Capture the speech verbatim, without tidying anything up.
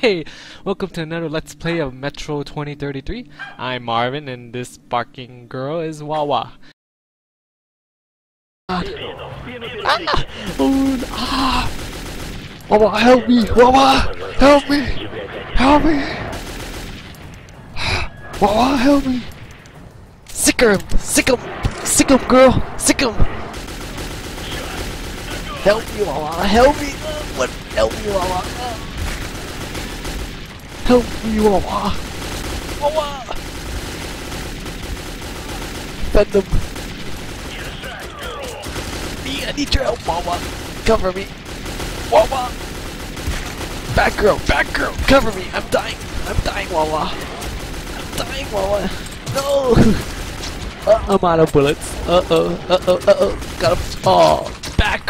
Hey, welcome to another Let's Play of Metro twenty thirty-three. I'm Marvin and this barking girl is Wawa. Ah. Ah. Oh, ah. Wawa, help me! Wawa, help me! Help me! Wawa, help me! Sick him! Sick him! Sick him, girl! Sick him! Help me, Wawa! Help me! What? Help me, Wawa! Help me, Wawa! Wawa! Defend him! Me, I need your help, Wawa! Cover me! Wawa! Back girl! Back girl! Cover me! I'm dying! I'm dying, Wawa! I'm dying, Wawa! No! Uh, I'm out of bullets. Uh-oh, uh-oh, uh-oh. Got him. Oh, back!